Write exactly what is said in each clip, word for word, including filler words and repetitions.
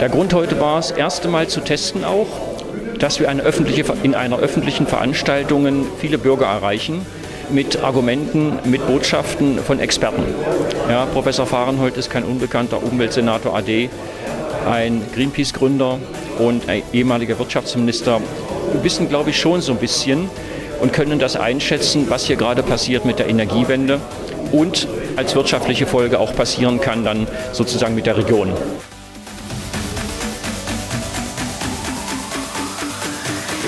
Der Grund heute war es, das erste Mal zu testen auch, dass wir eine öffentliche, in einer öffentlichen Veranstaltung viele Bürger erreichen mit Argumenten, mit Botschaften von Experten. Ja, Professor Vahrenholt ist kein unbekannter Umweltsenator A D, ein Greenpeace-Gründer und ein ehemaliger Wirtschaftsminister. Wir wissen, glaube ich, schon so ein bisschen und können das einschätzen, was hier gerade passiert mit der Energiewende und als wirtschaftliche Folge auch passieren kann dann sozusagen mit der Region.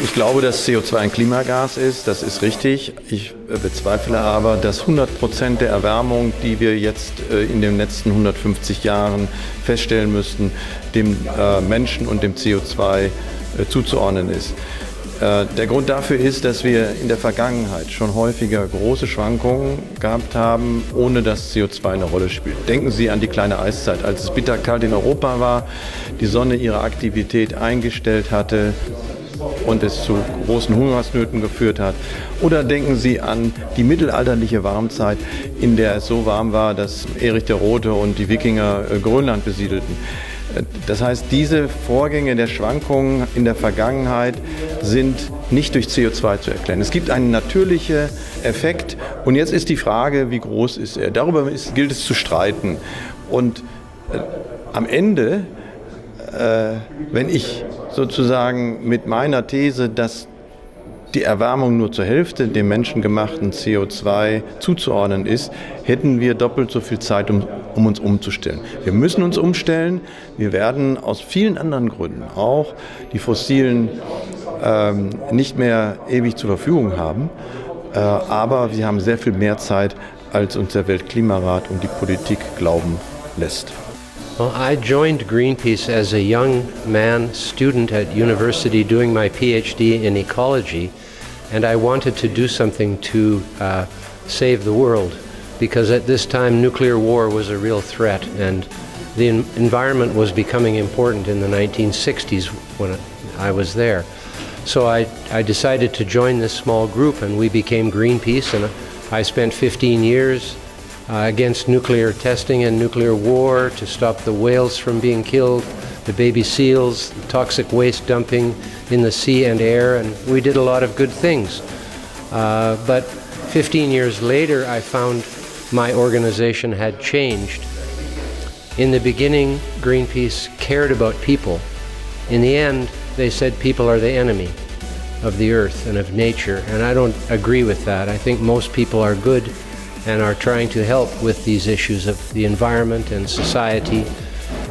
Ich glaube, dass C O zwei ein Klimagas ist, das ist richtig. Ich bezweifle aber, dass hundert Prozent der Erwärmung, die wir jetzt in den letzten hundertfünfzig Jahren feststellen müssten, dem Menschen und dem C O zwei zuzuordnen ist. Der Grund dafür ist, dass wir in der Vergangenheit schon häufiger große Schwankungen gehabt haben, ohne dass C O zwei eine Rolle spielt. Denken Sie an die kleine Eiszeit, als es bitterkalt in Europa war, die Sonne ihre Aktivität eingestellt hatte und es zu großen Hungersnöten geführt hat. Oder denken Sie an die mittelalterliche Warmzeit, in der es so warm war, dass Erich der Rote und die Wikinger Grönland besiedelten. Das heißt, diese Vorgänge der Schwankungen in der Vergangenheit sind nicht durch C O zwei zu erklären. Es gibt einen natürlichen Effekt und jetzt ist die Frage, wie groß ist er? Darüber ist, gilt es zu streiten. Und äh, am Ende, äh, wenn ich sozusagen mit meiner These, dass die Erwärmung nur zur Hälfte dem menschengemachten C O zwei zuzuordnen ist, hätten wir doppelt so viel Zeit, um, um uns umzustellen. Wir müssen uns umstellen. Wir werden aus vielen anderen Gründen auch die Fossilen ähm, nicht mehr ewig zur Verfügung haben. Äh, aber wir haben sehr viel mehr Zeit, als uns der Weltklimarat und die Politik glauben lässt. Well, I joined Greenpeace as a young man, student at university, doing my PhD in ecology, and I wanted to do something to uh, save the world, because at this time nuclear war was a real threat, and the en environment was becoming important in the nineteen sixties when I was there. So I, I decided to join this small group, and we became Greenpeace, and I spent fifteen years Uh, against nuclear testing and nuclear war, to stop the whales from being killed, the baby seals, the toxic waste dumping in the sea and air, and we did a lot of good things. Uh, but fifteen years later, I found my organization had changed. In the beginning, Greenpeace cared about people. In the end, they said people are the enemy of the earth and of nature, and I don't agree with that. I think most people are good and are trying to help with these issues of the environment and society.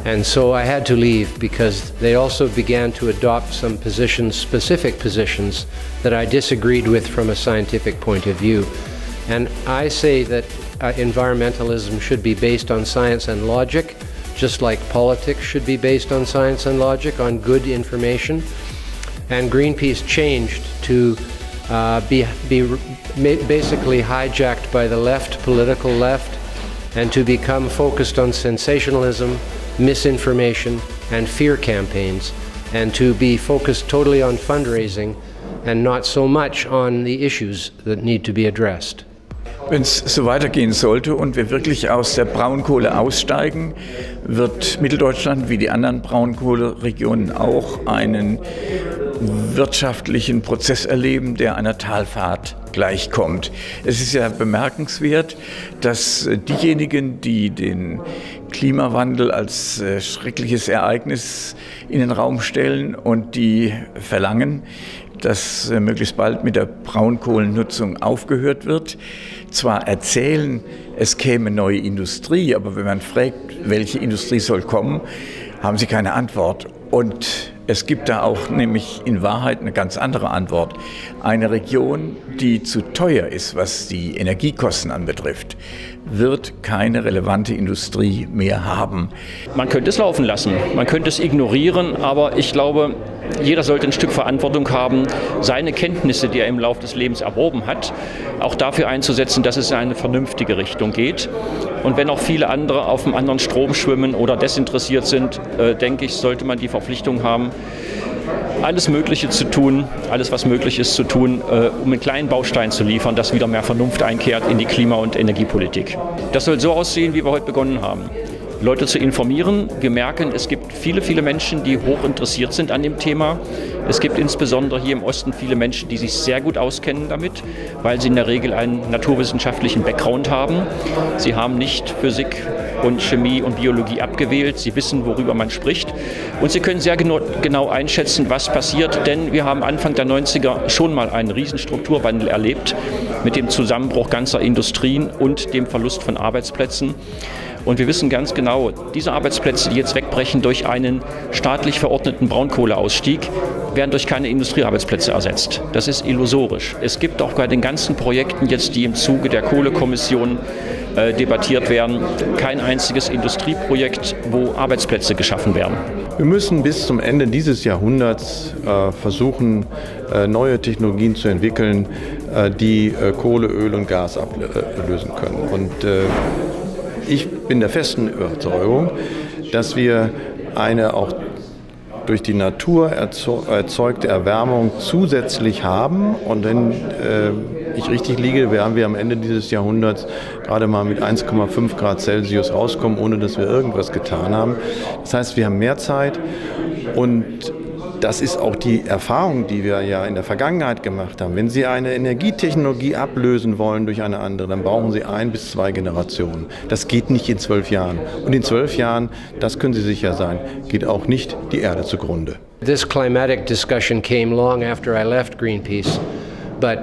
And so I had to leave because they also began to adopt some positions, specific positions, that I disagreed with from a scientific point of view. And I say that uh, environmentalism should be based on science and logic, just like politics should be based on science and logic, on good information. And Greenpeace changed to Uh, be, be basically hijacked by the left, political left, and to become focused on sensationalism, misinformation, and fear campaigns, and to be focused totally on fundraising and not so much on the issues that need to be addressed. Wenn es so weitergehen sollte und wir wirklich aus der Braunkohle aussteigen, wird Mitteldeutschland wie die anderen Braunkohleregionen auch einen wirtschaftlichen Prozess erleben, der einer Talfahrt gleichkommt. Es ist ja bemerkenswert, dass diejenigen, die den Klimawandel als schreckliches Ereignis in den Raum stellen und die verlangen, dass möglichst bald mit der Braunkohlennutzung aufgehört wird, zwar erzählen, es käme neue Industrie, aber wenn man fragt, welche Industrie soll kommen, haben sie keine Antwort. Und es gibt da auch nämlich in Wahrheit eine ganz andere Antwort. Eine Region, die zu teuer ist, was die Energiekosten anbetrifft, wird keine relevante Industrie mehr haben. Man könnte es laufen lassen, man könnte es ignorieren, aber ich glaube, jeder sollte ein Stück Verantwortung haben, seine Kenntnisse, die er im Laufe des Lebens erworben hat, auch dafür einzusetzen, dass es in eine vernünftige Richtung geht. Und wenn auch viele andere auf dem anderen Strom schwimmen oder desinteressiert sind, äh, denke ich, sollte man die Verpflichtung haben, alles Mögliche zu tun, alles was möglich ist zu tun, äh, um einen kleinen Baustein zu liefern, dass wieder mehr Vernunft einkehrt in die Klima- und Energiepolitik. Das soll so aussehen, wie wir heute begonnen haben. Leute zu informieren. Wir merken, es gibt viele, viele Menschen, die hoch interessiert sind an dem Thema. Es gibt insbesondere hier im Osten viele Menschen, die sich sehr gut auskennen damit, weil sie in der Regel einen naturwissenschaftlichen Background haben. Sie haben nicht Physik und Chemie und Biologie abgewählt. Sie wissen, worüber man spricht. Und sie können sehr genau, genau einschätzen, was passiert. Denn wir haben Anfang der neunziger schon mal einen riesen Strukturwandel erlebt mit dem Zusammenbruch ganzer Industrien und dem Verlust von Arbeitsplätzen. Und wir wissen ganz genau, diese Arbeitsplätze, die jetzt wegbrechen durch einen staatlich verordneten Braunkohleausstieg, werden durch keine Industriearbeitsplätze ersetzt. Das ist illusorisch. Es gibt auch bei den ganzen Projekten jetzt, die im Zuge der Kohlekommission äh, debattiert werden, kein einziges Industrieprojekt, wo Arbeitsplätze geschaffen werden. Wir müssen bis zum Ende dieses Jahrhunderts äh, versuchen, äh, neue Technologien zu entwickeln, äh, die äh, Kohle, Öl und Gas ablösen können. Und, äh, Ich bin der festen Überzeugung, dass wir eine auch durch die Natur erzeugte Erwärmung zusätzlich haben. Und wenn äh, ich richtig liege, werden wir am Ende dieses Jahrhunderts gerade mal mit eins Komma fünf Grad Celsius rauskommen, ohne dass wir irgendwas getan haben. Das heißt, wir haben mehr Zeit. Und das ist auch die Erfahrung, die wir ja in der Vergangenheit gemacht haben. Wenn Sie eine Energietechnologie ablösen wollen durch eine andere, dann brauchen Sie ein bis zwei Generationen. Das geht nicht in zwölf Jahren. Und in zwölf Jahren, das können Sie sicher sein, geht auch nicht die Erde zugrunde. This climatic discussion came long after I left Greenpeace, but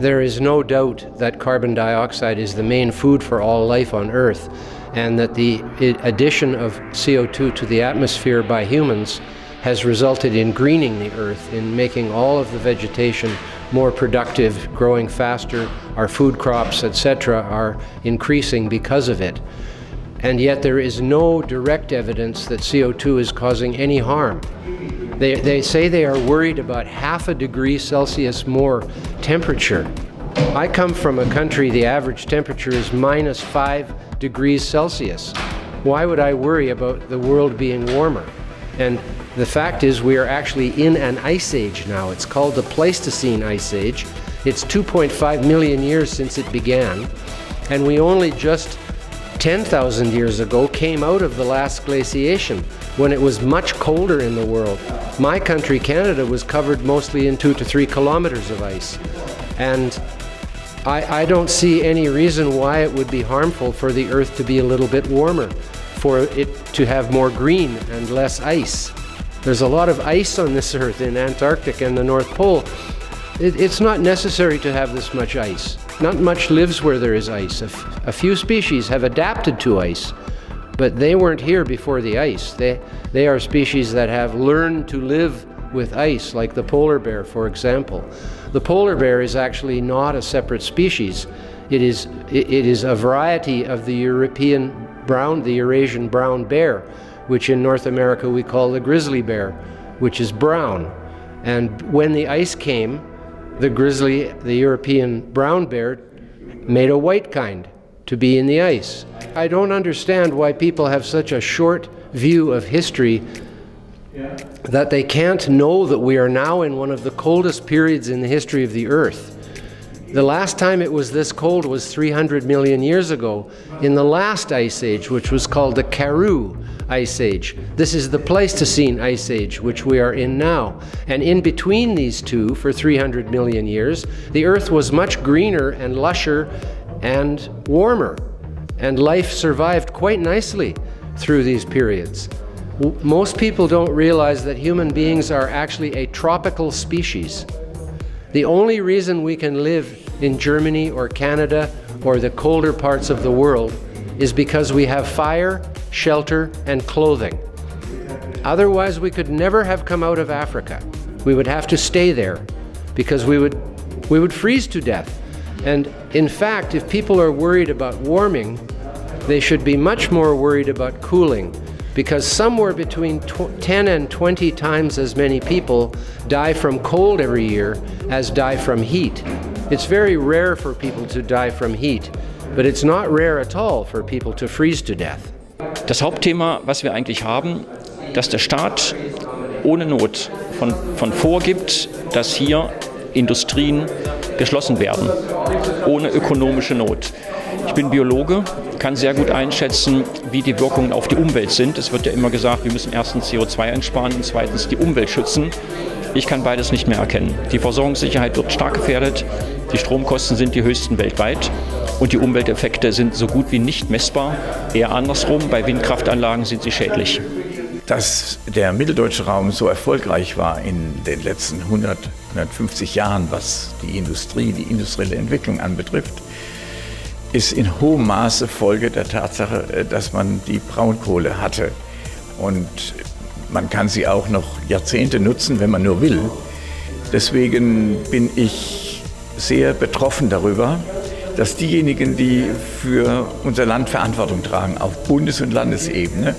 there is no doubt that carbon dioxide is the main food for all life on Earth, and that the addition of C O two to the atmosphere by humans has resulted in greening the earth, in making all of the vegetation more productive, growing faster. Our food crops, et cetera, are increasing because of it. And yet there is no direct evidence that C O two is causing any harm. They, they say they are worried about half a degree Celsius more temperature. I come from a country, the average temperature is minus five degrees Celsius. Why would I worry about the world being warmer? And the fact is we are actually in an ice age now. It's called the Pleistocene Ice Age. It's two point five million years since it began, and we only just ten thousand years ago came out of the last glaciation, when it was much colder in the world. My country, Canada, was covered mostly in two to three kilometers of ice, and I, I don't see any reason why it would be harmful for the Earth to be a little bit warmer, for it to have more green and less ice. There's a lot of ice on this Earth in Antarctic and the North Pole. It, it's not necessary to have this much ice. Not much lives where there is ice. A, f a few species have adapted to ice, but they weren't here before the ice. They, they are species that have learned to live with ice, like the polar bear, for example. The polar bear is actually not a separate species. It is, it, it is a variety of the European brown, the Eurasian brown bear, which in North America we call the grizzly bear, which is brown. And when the ice came, the grizzly, the European brown bear, made a white kind to be in the ice. I don't understand why people have such a short view of history that they can't know that we are now in one of the coldest periods in the history of the Earth. The last time it was this cold was three hundred million years ago, in the last ice age, which was called the Karoo Ice Age. This is the Pleistocene Ice Age, which we are in now. And in between these two, for three hundred million years, the Earth was much greener and lusher and warmer. And life survived quite nicely through these periods. Most people don't realize that human beings are actually a tropical species. The only reason we can live in Germany or Canada or the colder parts of the world is because we have fire, shelter, and clothing. Otherwise, we could never have come out of Africa. We would have to stay there because we would, we would freeze to death. And in fact, if people are worried about warming, they should be much more worried about cooling, because somewhere between ten and twenty times as many people die from cold every year as die from heat. It's very rare for people to die from heat, but it's not rare at all for people to freeze to death. Das Hauptthema, was wir eigentlich haben, dass der Staat ohne Not von, von vorgibt, dass hier Industrien geschlossen werden, ohne ökonomische Not. Ich bin Biologe, kann sehr gut einschätzen, wie die Wirkungen auf die Umwelt sind. Es wird ja immer gesagt, wir müssen erstens C O zwei einsparen und zweitens die Umwelt schützen. Ich kann beides nicht mehr erkennen. Die Versorgungssicherheit wird stark gefährdet, die Stromkosten sind die höchsten weltweit und die Umwelteffekte sind so gut wie nicht messbar. Eher andersrum, bei Windkraftanlagen sind sie schädlich. Dass der mitteldeutsche Raum so erfolgreich war in den letzten hundert, hundertfünfzig Jahren, was die Industrie, die industrielle Entwicklung anbetrifft, ist in hohem Maße Folge der Tatsache, dass man die Braunkohle hatte. Und man kann sie auch noch Jahrzehnte nutzen, wenn man nur will. Deswegen bin ich sehr betroffen darüber, dass diejenigen, die für unser Land Verantwortung tragen, auf Bundes- und Landesebene,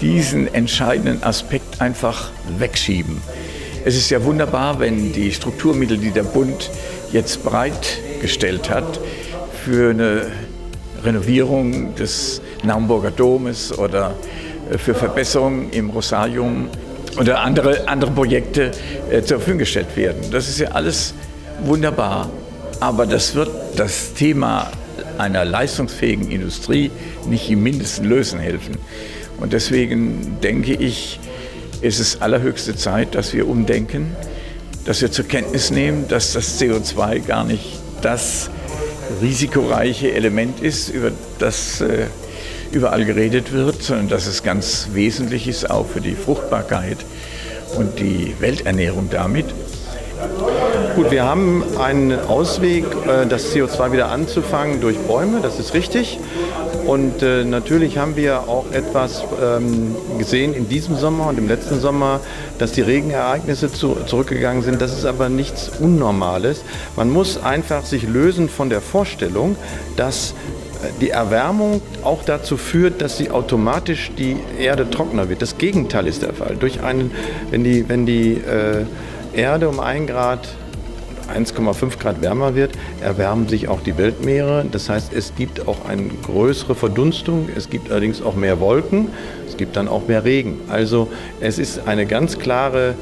diesen entscheidenden Aspekt einfach wegschieben. Es ist ja wunderbar, wenn die Strukturmittel, die der Bund jetzt bereitgestellt hat, für eine Renovierung des Naumburger Domes oder für Verbesserungen im Rosarium oder andere, andere Projekte zur Verfügung gestellt werden. Das ist ja alles wunderbar, aber das wird das Thema einer leistungsfähigen Industrie nicht im Mindesten lösen helfen. Und deswegen denke ich, ist es allerhöchste Zeit, dass wir umdenken, dass wir zur Kenntnis nehmen, dass das C O zwei gar nicht das risikoreiche Element ist, über das äh, überall geredet wird, sondern dass es ganz wesentlich ist, auch für die Fruchtbarkeit und die Welternährung damit. Gut, wir haben einen Ausweg, das C O zwei wieder anzufangen durch Bäume, das ist richtig. Und natürlich haben wir auch etwas gesehen in diesem Sommer und im letzten Sommer, dass die Regenereignisse zurückgegangen sind. Das ist aber nichts Unnormales. Man muss einfach sich lösen von der Vorstellung, dass die Erwärmung auch dazu führt, dass sie automatisch die Erde trockener wird. Das Gegenteil ist der Fall. Durch einen, wenn die, wenn die äh, Erde um ein Grad, eins Komma fünf Grad wärmer wird, erwärmen sich auch die Weltmeere. Das heißt, es gibt auch eine größere Verdunstung, es gibt allerdings auch mehr Wolken, es gibt dann auch mehr Regen. Also es ist eine ganz klare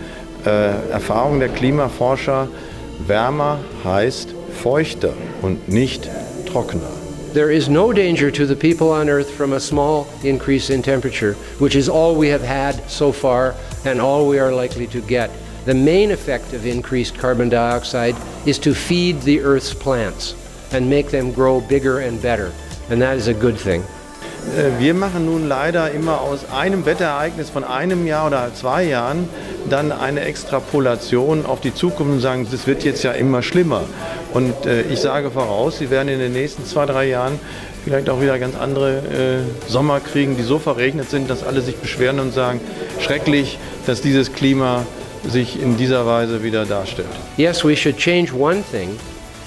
äh, Erfahrung der Klimaforscher, wärmer heißt feuchter und nicht trockener. There is no danger to the people on Earth from a small increase in temperature, which is all we have had so far and all we are likely to get. The main effect of increased carbon dioxide is to feed the Earth's plants and make them grow bigger and better, and that is a good thing. Wir machen nun leider immer aus einem Wetterereignis von einem Jahr oder zwei Jahren dann eine Extrapolation auf die Zukunft und sagen, das wird jetzt ja immer schlimmer. Und äh, ich sage voraus, Sie werden in den nächsten zwei, drei Jahren vielleicht auch wieder ganz andere äh, Sommer kriegen, die so verregnet sind, dass alle sich beschweren und sagen, schrecklich, dass dieses Klima sich in dieser Weise wieder darstellt. Yes, we should change one thing.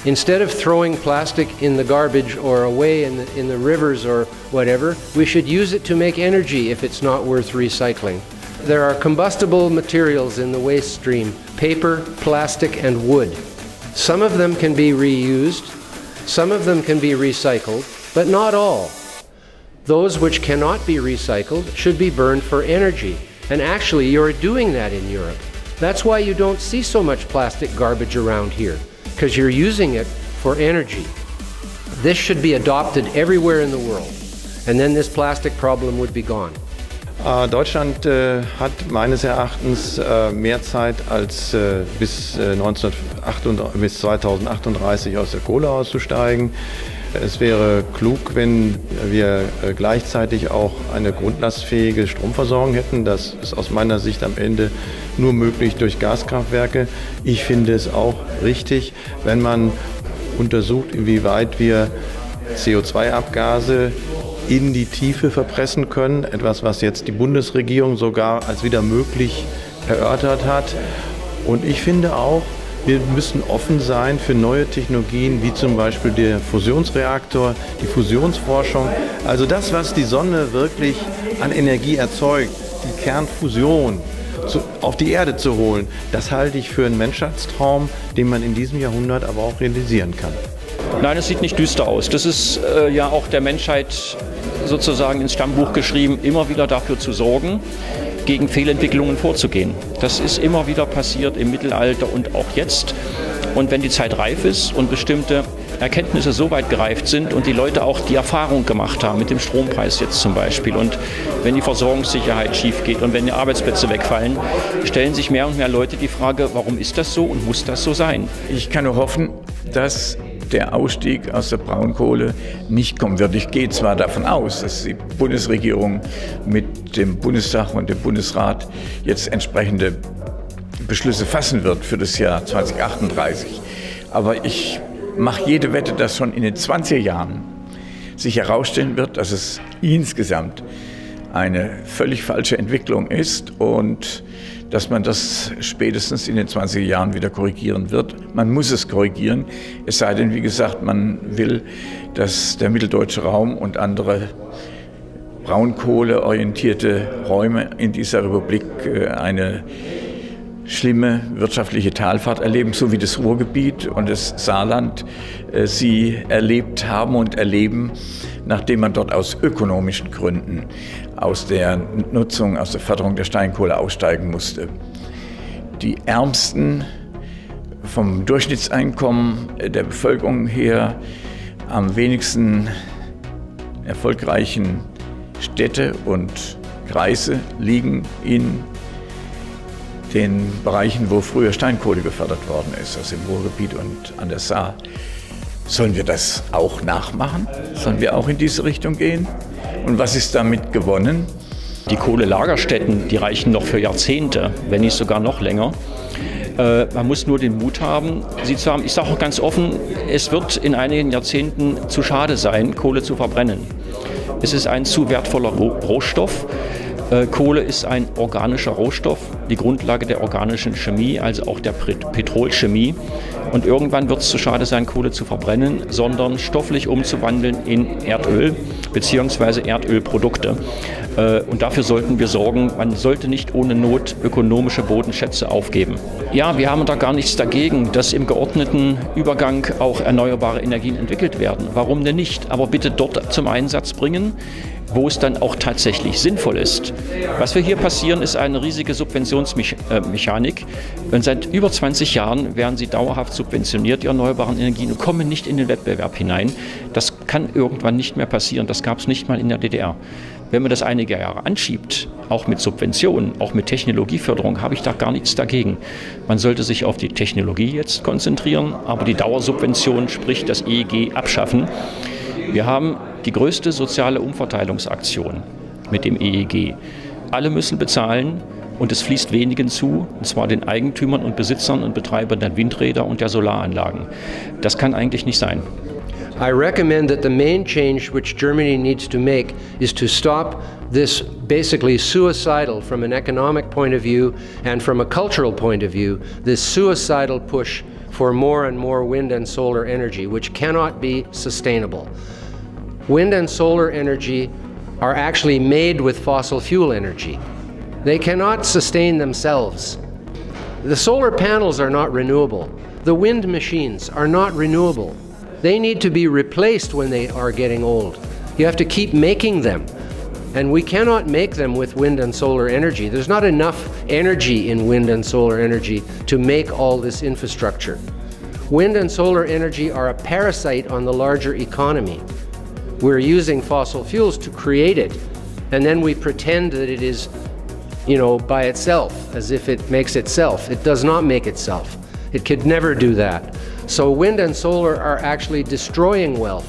Instead of throwing plastic in the garbage or away in the, in the rivers or whatever, we should use it to make energy if it's not worth recycling. There are combustible materials in the waste stream, paper, plastic and wood. Some of them can be reused, some of them can be recycled, but not all. Those which cannot be recycled should be burned for energy. And actually, you're doing that in Europe. That's why you don't see so much plastic garbage around here, because you're using it for energy. This should be adopted everywhere in the world, and then this plastic problem would be gone. Uh, Deutschland äh, hat meines Erachtens äh, mehr Zeit als äh, bis, äh, bis zweitausendachtunddreißig aus der Kohle auszusteigen. Es wäre klug, wenn wir gleichzeitig auch eine grundlastfähige Stromversorgung hätten. Das ist aus meiner Sicht am Ende nur möglich durch Gaskraftwerke. Ich finde es auch richtig, wenn man untersucht, inwieweit wir C O zwei Abgase in die Tiefe verpressen können. Etwas, was jetzt die Bundesregierung sogar als wieder möglich erörtert hat. Und ich finde auch, wir müssen offen sein für neue Technologien, wie zum Beispiel der Fusionsreaktor, die Fusionsforschung. Also das, was die Sonne wirklich an Energie erzeugt, die Kernfusion zu, auf die Erde zu holen, das halte ich für einen Menschheitstraum, den man in diesem Jahrhundert aber auch realisieren kann. Nein, es sieht nicht düster aus. Das ist äh, ja auch der Menschheit sozusagen ins Stammbuch geschrieben, immer wieder dafür zu sorgen, gegen Fehlentwicklungen vorzugehen. Das ist immer wieder passiert im Mittelalter und auch jetzt. Und wenn die Zeit reif ist und bestimmte Erkenntnisse so weit gereift sind und die Leute auch die Erfahrung gemacht haben, mit dem Strompreis jetzt zum Beispiel. Und wenn die Versorgungssicherheit schief geht und wenn die Arbeitsplätze wegfallen, stellen sich mehr und mehr Leute die Frage, warum ist das so und muss das so sein? Ich kann nur hoffen, dass der Ausstieg aus der Braunkohle nicht kommen wird. Ich gehe zwar davon aus, dass die Bundesregierung mit dem Bundestag und dem Bundesrat jetzt entsprechende Beschlüsse fassen wird für das Jahr zweitausendachtunddreißig. Aber ich mache jede Wette, dass schon in den zwanziger Jahren sich herausstellen wird, dass es insgesamt eine völlig falsche Entwicklung ist und dass man das spätestens in den zwanziger Jahren wieder korrigieren wird. Man muss es korrigieren, es sei denn, wie gesagt, man will, dass der mitteldeutsche Raum und andere braunkohleorientierte Räume in dieser Republik eine schlimme wirtschaftliche Talfahrt erleben, so wie das Ruhrgebiet und das Saarland äh, sie erlebt haben und erleben, nachdem man dort aus ökonomischen Gründen aus der Nutzung, aus der Förderung der Steinkohle aussteigen musste. Die Ärmsten vom Durchschnittseinkommen der Bevölkerung her am wenigsten erfolgreichen Städte und Kreise liegen in den Bereichen, wo früher Steinkohle gefördert worden ist, also im Ruhrgebiet und an der Saar. Sollen wir das auch nachmachen? Sollen wir auch in diese Richtung gehen? Und was ist damit gewonnen? Die Kohlelagerstätten, die reichen noch für Jahrzehnte, wenn nicht sogar noch länger. Äh, man muss nur den Mut haben, sie zu haben. Ich sage auch ganz offen, es wird in einigen Jahrzehnten zu schade sein, Kohle zu verbrennen. Es ist ein zu wertvoller Rohstoff. Kohle ist ein organischer Rohstoff, die Grundlage der organischen Chemie, also auch der Petrolchemie. Und irgendwann wird es zu schade sein, Kohle zu verbrennen, sondern stofflich umzuwandeln in Erdöl bzw. Erdölprodukte. Und dafür sollten wir sorgen, man sollte nicht ohne Not ökonomische Bodenschätze aufgeben. Ja, wir haben da gar nichts dagegen, dass im geordneten Übergang auch erneuerbare Energien entwickelt werden. Warum denn nicht? Aber bitte dort zum Einsatz bringen, wo es dann auch tatsächlich sinnvoll ist. Was wir hier passieren, ist eine riesige Subventionsmechanik. Und seit über zwanzig Jahren werden sie dauerhaft subventioniert, die erneuerbaren Energien, und kommen nicht in den Wettbewerb hinein. Das kann irgendwann nicht mehr passieren. Das gab es nicht mal in der D D R. Wenn man das einige Jahre anschiebt, auch mit Subventionen, auch mit Technologieförderung, habe ich da gar nichts dagegen. Man sollte sich auf die Technologie jetzt konzentrieren, aber die Dauersubvention, sprich das E E G, abschaffen. Wir haben die größte soziale Umverteilungsaktion mit dem E E G. Alle müssen bezahlen und es fließt wenigen zu, und zwar den Eigentümern und Besitzern und Betreibern der Windräder und der Solaranlagen. Das kann eigentlich nicht sein. I recommend that the main change which Germany needs to make is to stop this basically suicidal, from an economic point of view and from a cultural point of view, this suicidal push for more and more wind and solar energy, which cannot be sustainable. Wind and solar energy are actually made with fossil fuel energy. They cannot sustain themselves. The solar panels are not renewable. The wind machines are not renewable. They need to be replaced when they are getting old. You have to keep making them. And we cannot make them with wind and solar energy. There's not enough energy in wind and solar energy to make all this infrastructure. Wind and solar energy are a parasite on the larger economy. We're using fossil fuels to create it, and then we pretend that it is, you know, by itself, as if it makes itself. It does not make itself. It could never do that. So wind and solar are actually destroying wealth,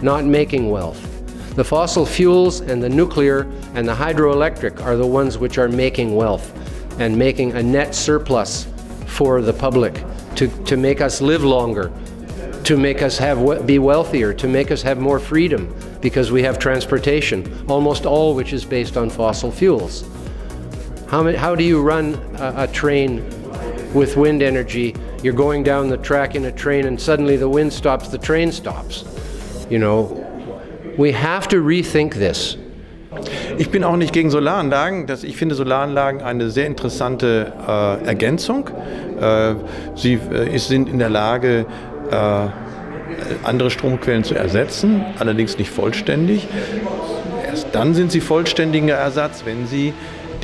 not making wealth. The fossil fuels and the nuclear and the hydroelectric are the ones which are making wealth and making a net surplus for the public to, to make us live longer, to make us have, be wealthier, to make us have more freedom because we have transportation, almost all which is based on fossil fuels. How, how do you run a, a train with wind energy? You're going down the track in a train and suddenly the wind stops, the train stops. You know, we have to rethink this. Ich bin auch nicht gegen Solaranlagen. Das, ich finde Solaranlagen eine sehr interessante äh, Ergänzung. Äh, sie äh, sind in der Lage, äh, andere Stromquellen zu ersetzen, allerdings nicht vollständig. Erst dann sind sie vollständiger Ersatz, wenn sie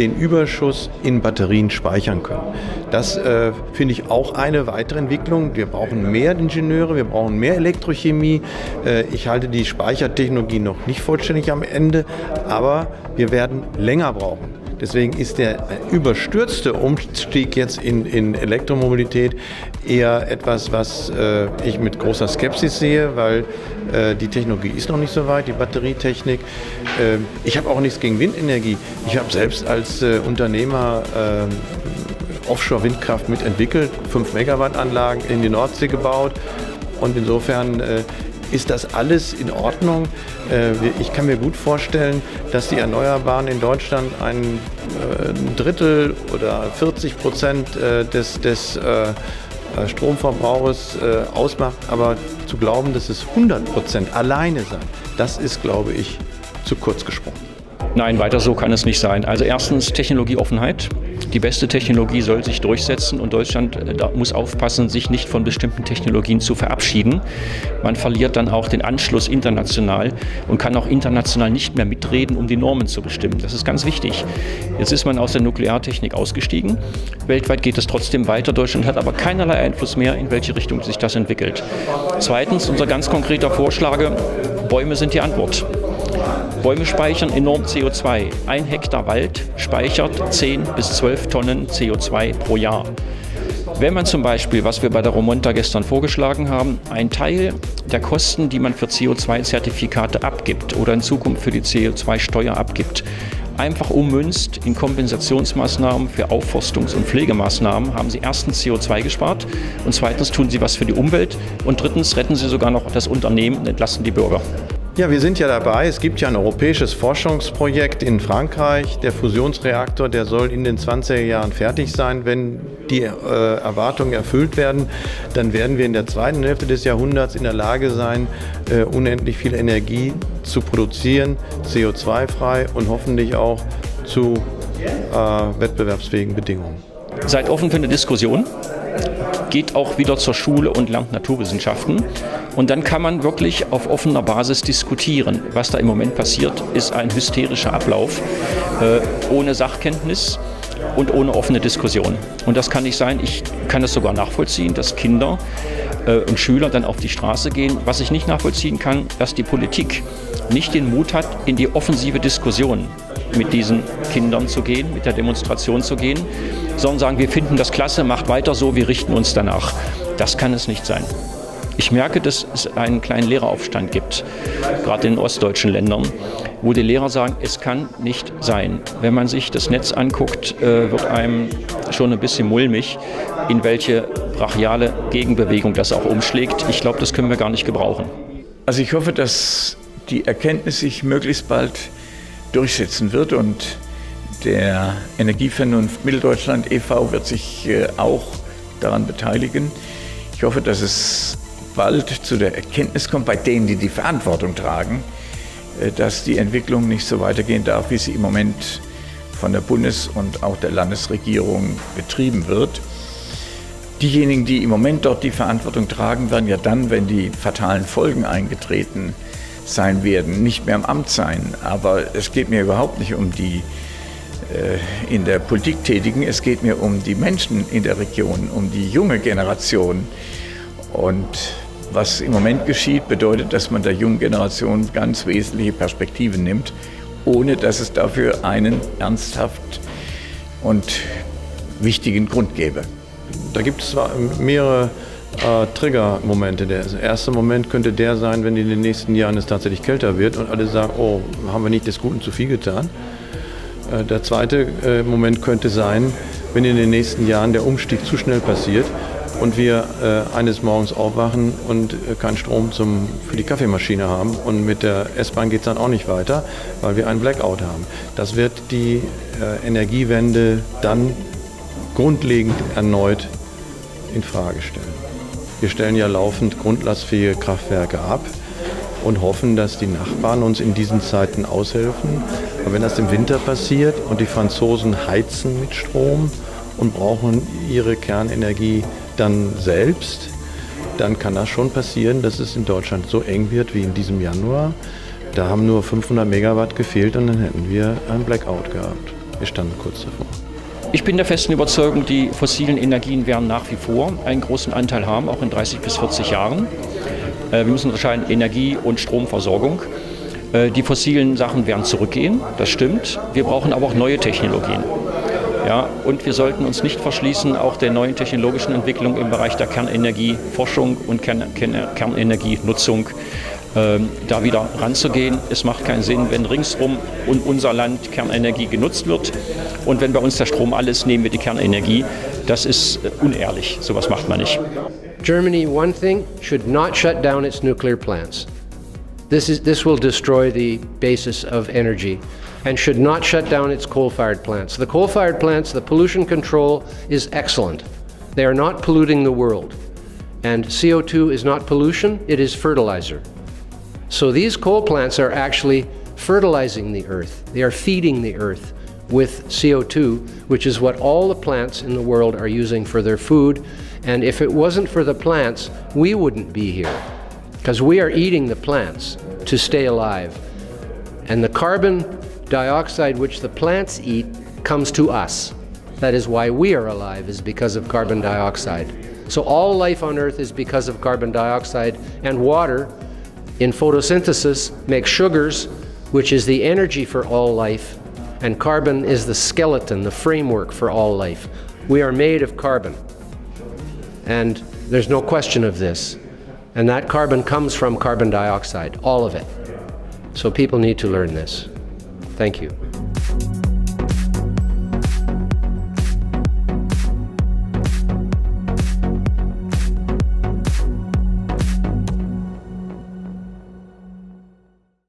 den Überschuss in Batterien speichern können. Das äh, finde ich auch eine weitere Entwicklung. Wir brauchen mehr Ingenieure, wir brauchen mehr Elektrochemie. Äh, ich halte die Speichertechnologie noch nicht vollständig am Ende, aber wir werden länger brauchen. Deswegen ist der überstürzte Umstieg jetzt in, in Elektromobilität eher etwas, was äh, ich mit großer Skepsis sehe, weil äh, die Technologie ist noch nicht so weit, die Batterietechnik. Äh, ich habe auch nichts gegen Windenergie. Ich habe selbst als äh, Unternehmer äh, Offshore-Windkraft mitentwickelt, fünf Megawatt Anlagen in die Nordsee gebaut und insofern äh, ist das alles in Ordnung. Ich kann mir gut vorstellen, dass die Erneuerbaren in Deutschland ein Drittel oder vierzig Prozent des, des Stromverbrauches ausmacht. Aber zu glauben, dass es hundert Prozent alleine sein, das ist, glaube ich, zu kurz gesprungen. Nein, weiter so kann es nicht sein. Also erstens Technologieoffenheit. Die beste Technologie soll sich durchsetzen und Deutschland muss aufpassen, sich nicht von bestimmten Technologien zu verabschieden. Man verliert dann auch den Anschluss international und kann auch international nicht mehr mitreden, um die Normen zu bestimmen. Das ist ganz wichtig. Jetzt ist man aus der Nukleartechnik ausgestiegen. Weltweit geht es trotzdem weiter. Deutschland hat aber keinerlei Einfluss mehr, in welche Richtung sich das entwickelt. Zweitens, unser ganz konkreter Vorschlag, Bäume sind die Antwort. Bäume speichern enorm C O zwei. Ein Hektar Wald speichert zehn bis zwölf Tonnen C O zwei pro Jahr. Wenn man zum Beispiel, was wir bei der Romonta gestern vorgeschlagen haben, einen Teil der Kosten, die man für C O zwei Zertifikate abgibt oder in Zukunft für die C O zwei Steuer abgibt, einfach ummünzt in Kompensationsmaßnahmen für Aufforstungs- und Pflegemaßnahmen, haben Sie erstens C O zwei gespart und zweitens tun Sie was für die Umwelt und drittens retten Sie sogar noch das Unternehmen und entlasten die Bürger. Ja, wir sind ja dabei. Es gibt ja ein europäisches Forschungsprojekt in Frankreich. Der Fusionsreaktor, der soll in den zwanziger Jahren fertig sein. Wenn die äh, Erwartungen erfüllt werden, dann werden wir in der zweiten Hälfte des Jahrhunderts in der Lage sein, äh, unendlich viel Energie zu produzieren, C O zwei frei und hoffentlich auch zu äh, wettbewerbsfähigen Bedingungen. Seid offen für eine Diskussion. Geht auch wieder zur Schule und lernt Naturwissenschaften. Und dann kann man wirklich auf offener Basis diskutieren. Was da im Moment passiert, ist ein hysterischer Ablauf, äh, ohne Sachkenntnis und ohne offene Diskussion. Und das kann nicht sein. Ich kann das sogar nachvollziehen, dass Kinder äh, und Schüler dann auf die Straße gehen. Was ich nicht nachvollziehen kann, dass die Politik nicht den Mut hat, in die offensive Diskussion mit diesen Kindern zu gehen, mit der Demonstration zu gehen, sondern sagen, wir finden das klasse, macht weiter so, wir richten uns danach. Das kann es nicht sein. Ich merke, dass es einen kleinen Lehreraufstand gibt, gerade in den ostdeutschen Ländern, wo die Lehrer sagen, es kann nicht sein. Wenn man sich das Netz anguckt, wird einem schon ein bisschen mulmig, in welche brachiale Gegenbewegung das auch umschlägt. Ich glaube, das können wir gar nicht gebrauchen. Also ich hoffe, dass die Erkenntnis sich möglichst bald durchsetzen wird und der Energievernunft Mitteldeutschland e V wird sich auch daran beteiligen. Ich hoffe, dass es bald zu der Erkenntnis kommt, bei denen, die die Verantwortung tragen, dass die Entwicklung nicht so weitergehen darf, wie sie im Moment von der Bundes- und auch der Landesregierung betrieben wird. Diejenigen, die im Moment dort die Verantwortung tragen, werden ja dann, wenn die fatalen Folgen eingetreten sein werden, nicht mehr im Amt sein. Aber es geht mir überhaupt nicht um die äh, in der Politik Tätigen, es geht mir um die Menschen in der Region, um die junge Generation. Und was im Moment geschieht, bedeutet, dass man der jungen Generation ganz wesentliche Perspektiven nimmt, ohne dass es dafür einen ernsthaft und wichtigen Grund gäbe. Da gibt es mehrere äh, Triggermomente. Der erste Moment könnte der sein, wenn in den nächsten Jahren es tatsächlich kälter wird und alle sagen, oh, haben wir nicht des Guten zu viel getan. Äh, der zweite äh, Moment könnte sein, wenn in den nächsten Jahren der Umstieg zu schnell passiert und wir äh, eines Morgens aufwachen und äh, keinen Strom zum, für die Kaffeemaschine haben und mit der S-Bahn geht es dann auch nicht weiter, weil wir einen Blackout haben. Das wird die äh, Energiewende dann grundlegend erneut in Frage stellen. Wir stellen ja laufend grundlastfähige Kraftwerke ab und hoffen, dass die Nachbarn uns in diesen Zeiten aushelfen. Aber wenn das im Winter passiert und die Franzosen heizen mit Strom und brauchen ihre Kernenergie dann selbst, dann kann das schon passieren, dass es in Deutschland so eng wird wie in diesem Januar. Da haben nur fünfhundert Megawatt gefehlt und dann hätten wir einen Blackout gehabt. Wir standen kurz davor. Ich bin der festen Überzeugung, die fossilen Energien werden nach wie vor einen großen Anteil haben, auch in dreißig bis vierzig Jahren. Wir müssen unterscheiden Energie- und Stromversorgung. Die fossilen Sachen werden zurückgehen, das stimmt. Wir brauchen aber auch neue Technologien. Ja, und wir sollten uns nicht verschließen, auch der neuen technologischen Entwicklung im Bereich der Kernenergieforschung und Kern Kernenergienutzung ähm, da wieder ranzugehen. Es macht keinen Sinn, wenn ringsrum um unser Land Kernenergie genutzt wird. Und wenn bei uns der Strom alles, nehmen wir die Kernenergie. Das ist äh, unehrlich. Sowas macht man nicht. Germany, one thing, should not shut down its nuclear plants. This is, this will destroy the basis of energy. And should not shut down its coal-fired plants. The coal-fired plants, the pollution control is excellent. They are not polluting the world. And C O two is not pollution, it is fertilizer. So these coal plants are actually fertilizing the earth. They are feeding the earth with C O two, which is what all the plants in the world are using for their food. And if it wasn't for the plants, we wouldn't be here. Because we are eating the plants to stay alive. And the carbon dioxide which the plants eat comes to us. That is why we are alive, is because of carbon dioxide. So all life on Earth is because of carbon dioxide, and water in photosynthesis makes sugars, which is the energy for all life, and carbon is the skeleton, the framework for all life. We are made of carbon, and there's no question of this. And that carbon comes from carbon dioxide, all of it. So people need to learn this. Thank you.